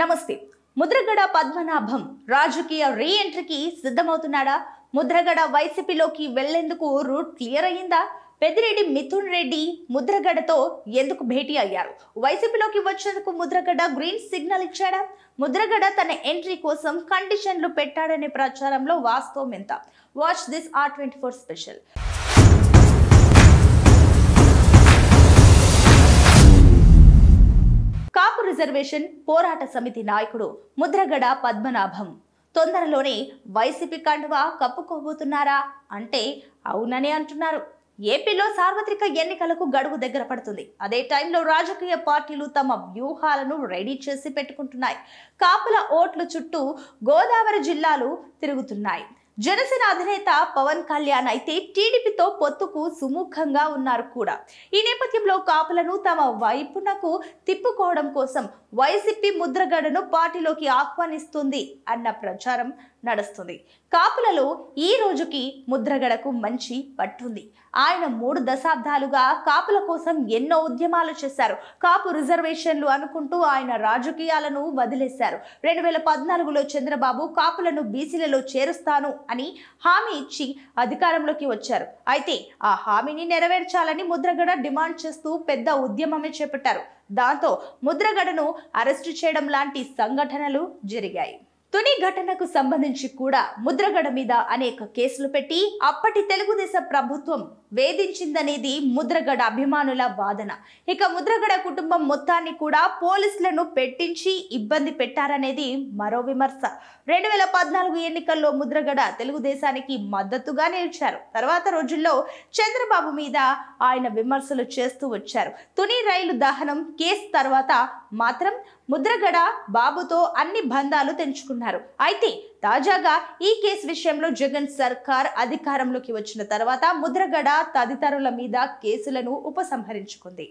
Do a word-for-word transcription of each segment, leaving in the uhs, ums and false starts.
నమస్తే ముద్రగడ పద్మనాభం రాజకీయ రీ ఎంట్రీకి సిద్ధమవుతున్నాడా ముద్రగడ వైసీపీలోకి వెళ్ళేందుకు రూట్ క్లియర్ అయ్యిందా పెద్దిరెడ్డి మిథున్ రెడ్డి ముద్రగడతో ఎందుకు భేటీ అయ్యారు వైసీపీలోకి వచ్చేందుకు ముద్రగడ గ్రీన్ సిగ్నల్ ఇచ్చాడా ముద్రగడ తన ఎంట్రీ కోసం కండిషన్లు పెట్టాడనే ప్రచారంలో వాస్తవం ఎంత watch this R twenty four special Kapu reservation పోరాట సమితి నాయకుడు ముద్రగడ పద్మనాభం తొందరలోనే వైసీపీ కండువా కప్పుకోబోతున్నారా అంటే అవుననే అంటున్నారు ఏపీలో సార్వత్రిక ఎన్నికలకు గడువు దగ్గర పడుతుంది అదే టైంలో రాజకీయ పార్టీలు తమ వ్యూహాలను రెడీ చేసి పెట్టుకుంటున్నాయి కాపుల ఓట్లు చుట్టూ గోదావరి జిల్లాలు తిరుగుతున్నాయి జనసేన అధినేత పవన్ కళ్యాణ్ అయితే టీడీపీతో పొత్తుకు సుముఖంగా ఉన్నారు కూడా ఈ నేపథ్యంలో కాపులను తమ వైపునకు తిప్పుకోవడం కోసం వైసీపీ ముద్రగడను పార్టీలోకి ఆహ్వానిస్తుంది అన్న ప్రచారం నడుస్తుంది కాపులలో ఈ రోజుకి ముద్రగడకు మంచి పట్టుంది ఆయన మూడు దశాబ్దాలుగా కాపుల కోసం ఎన్నో ఉద్యమాలు చేశారు కాపు రిజర్వేషన్లు అనుకుంటూ ఆయన రాజకీయాలను వదిలేశారు రెండు వేల పద్నాలుగులో చంద్రబాబు కాపులను బీసీలలో చేరుస్తాను అని హామీ ఇచ్చి అధికారంలోకి వచ్చారు అయితే ఆ హామీని నెరవేర్చాలని ముద్రగడ డిమాండ్ చేస్తూ పెద్ద ఉద్యమమే చేపట్టారు దాంతో ముద్రగడను అరెస్టు చేయడం లాంటి సంఘటనలు జరిగాయి తుని ఘటనకు సంబంధించి కూడా ముద్రగడ మీద అనేక కేసులు పెట్టి అప్పటి తెలుగుదేశం ప్రభుత్వం వేధించిందనేది ముద్రగడ అభిమానుల వాదన ఇక ముద్రగడ కుటుంబం మొత్తాన్ని కూడా పోలీసులను పెట్టించి ఇబ్బంది పెట్టారనేది మరో విమర్శ రెండు వేల పద్నాలుగు ఎన్నికల్లో ముద్రగడ తెలుగుదేశానికి మద్దతుగా నిలిచారు తర్వాత రోజుల్లో చంద్రబాబు మీద ఆయన విమర్శలు చేస్తూ వచ్చారు తుని రైలు దహనం కేసు తర్వాత మాత్రం ముద్రగడ బాబుతో అన్ని బంధాలు తెంచుకున్నారు అయితే తాజాగా ఈ కేసు విషయంలో జగన్ సర్కార్ అధికారంలోకి వచ్చిన తర్వాత ముద్రగడ తదితరుల మీద కేసులను ఉపసంహరించుకుంది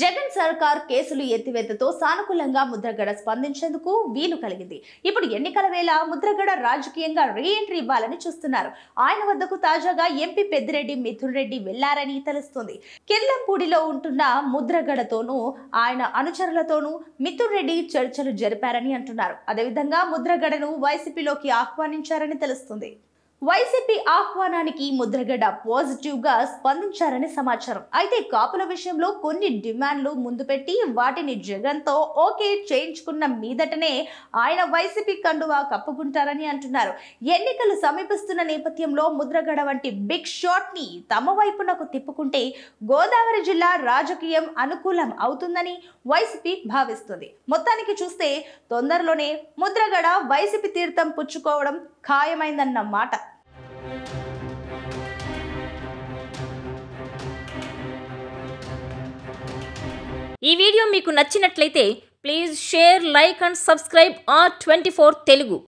జగన్ సర్కార్ కేసులు ఎత్తివేతతో సానుకూలంగా ముద్రగడ స్పందించేందుకు వీలు కలిగింది ఇప్పుడు ఎన్నికల వేళ ముద్రగడ రాజకీయంగా రీ ఎంట్రీ ఇవ్వాలని చూస్తున్నారు ఆయన వద్దకు తాజాగా ఎంపీ పెద్దిరెడ్డి మిథున్ రెడ్డి వెళ్లారని తెలుస్తుంది కిల్లంపూడిలో ఉంటున్న ముద్రగడతోనూ ఆయన అనుచరులతోనూ మిథున్ రెడ్డి చర్చలు జరిపారని అంటున్నారు అదేవిధంగా ముద్రగడను వైసీపీలోకి ఆహ్వానించారని తెలుస్తుంది వైసీపీ ఆహ్వానానికి ముద్రగడ పాజిటివ్ గా స్పందించారని సమాచారం అయితే కాపుల విషయంలో కొన్ని డిమాండ్లు ముందు పెట్టి వాటిని జగన్ తో ఓకే చేయించుకున్న మీదటనే ఆయన వైసీపీ కండువా కప్పుకుంటారని అంటున్నారు ఎన్నికలు సమీపిస్తున్న నేపథ్యంలో ముద్రగడ వంటి బిగ్ షాట్ ని తమ వైపునకు తిప్పుకుంటే గోదావరి జిల్లా రాజకీయం అనుకూలం అవుతుందని వైసీపీ భావిస్తుంది మొత్తానికి చూస్తే తొందరలోనే ముద్రగడ వైసీపీ తీర్థం పుచ్చుకోవడం ఖాయమైందన్న మాట ఈ వీడియో మీకు నచ్చినట్లయితే please share like and subscribe R twenty four Telugu.